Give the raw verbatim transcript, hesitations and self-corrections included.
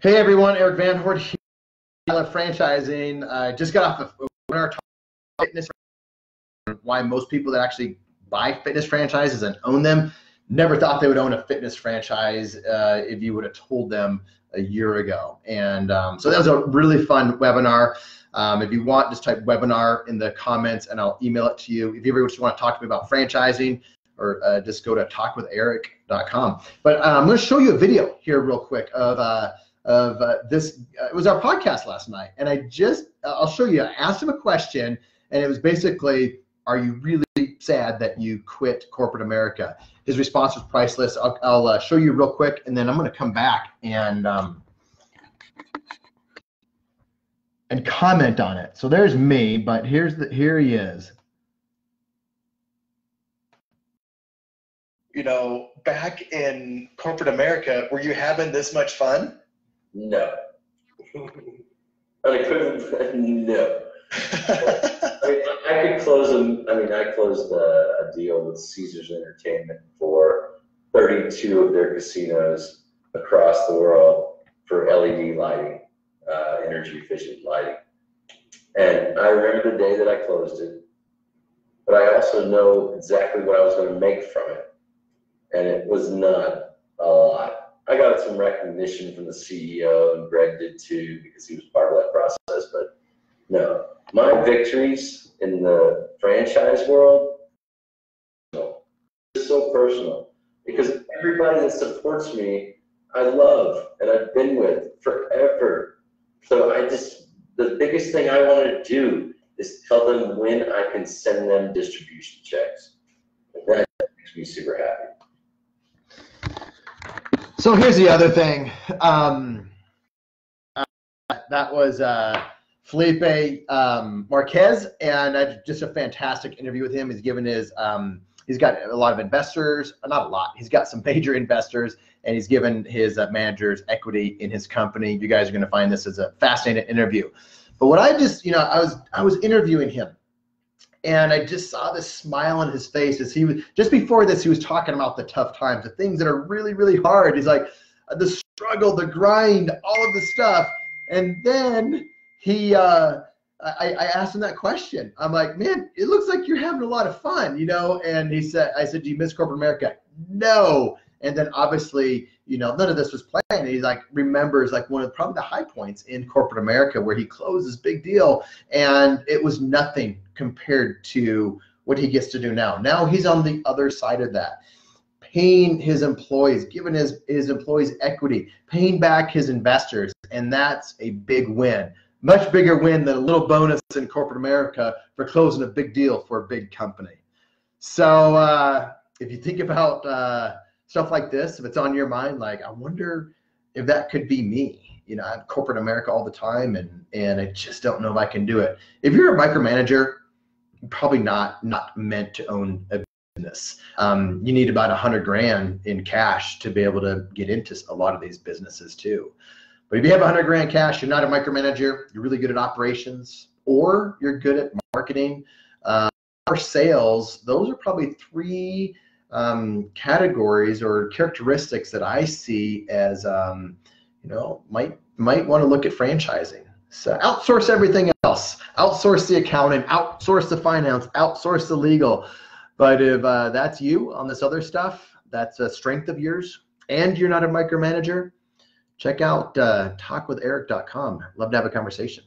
Hey everyone, Erik Van Horn here. I love franchising. I just got off the webinar talking about fitness, why most people that actually buy fitness franchises and own them never thought they would own a fitness franchise uh, if you would have told them a year ago. And um, so that was a really fun webinar. Um, if you want, just type webinar in the comments and I'll email it to you. If you ever just want to talk to me about franchising, or uh, just go to talk with Erik dot com. But uh, I'm going to show you a video here real quick of uh, of uh, this. Uh, it was our podcast last night, and I just, uh, I'll show you, I asked him a question, and it was basically, are you really sad that you quit corporate America? His response was priceless. I'll, I'll uh, show you real quick, and then I'm going to come back and um, and comment on it. So there's me, but here's the, here he is. You know, back in corporate America, were you having this much fun? No. I couldn't, no. I mean, I could close them. I mean, I closed a, a deal with Caesars Entertainment for thirty-two of their casinos across the world for L E D lighting, uh, energy efficient lighting. And I remember the day that I closed it, but I also know exactly what I was going to make from it. And it was not a lot. I got some recognition from the C E O, and Greg did too, because he was part of that process. But no, my victories in the franchise world are so personal, because everybody that supports me, I love and I've been with forever. So I just, the biggest thing I want to do is tell them when I can send them distribution checks. And that makes me super happy. So here's the other thing. Um, uh, that was uh, Felipe um, Marquez, and I, just a fantastic interview with him. He's given his, um, he's got a lot of investors, not a lot. He's got some major investors, and he's given his uh, managers equity in his company. You guys are going to find this as a fascinating interview. But what I just, you know, I was I was interviewing him, and I just saw this smile on his face as he was, just before this, he was talking about the tough times, the things that are really, really hard. He's like, the struggle, the grind, all of the stuff. And then he, uh, I, I asked him that question. I'm like, man, it looks like you're having a lot of fun, you know? And he said, I said, do you miss corporate America? No. And then obviously, you know, none of this was planned. He like remembers like one of probably the high points in corporate America, where he closed this big deal, and it was nothing compared to what he gets to do now. Now he's on the other side of that, paying his employees, giving his, his employees equity, paying back his investors, and that's a big win. Much bigger win than a little bonus in corporate America for closing a big deal for a big company. So uh, if you think about uh, stuff like this, if it's on your mind, like, I wonder if that could be me. You know, I'm corporate America all the time, and, and I just don't know if I can do it. If you're a micromanager, you're probably not, not meant to own a business. Um, you need about a hundred grand in cash to be able to get into a lot of these businesses too. But if you have a hundred grand cash, you're not a micromanager, you're really good at operations, or you're good at marketing uh, or sales. Those are probably three um categories or characteristics that I see as um you know, might might want to look at franchising. So outsource everything else, outsource the accounting, outsource the finance, outsource the legal. But if uh, that's you on this other stuff, that's a strength of yours, and you're not a micromanager, check out uh, talk with Erik dot com. Love to have a conversation.